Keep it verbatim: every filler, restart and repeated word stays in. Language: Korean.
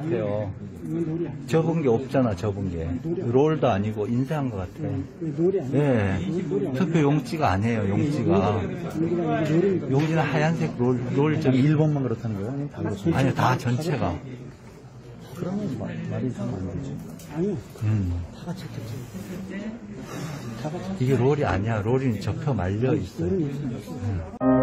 같아요. 접은 게 없잖아, 접은 게. 롤도 아니고 인쇄한 것 같아. 네. 투표 용지가 아니에요, 용지가. 용지는 하얀색 롤, 롤 점. 일본만 그렇다는 거예요? 아니요, 다 전체가. 그러면 말이 다 맞는지. 아니요. 음. 다 같이 했겠지. 이게 롤이 아니야. 롤이 접혀 말려 있어요. 음.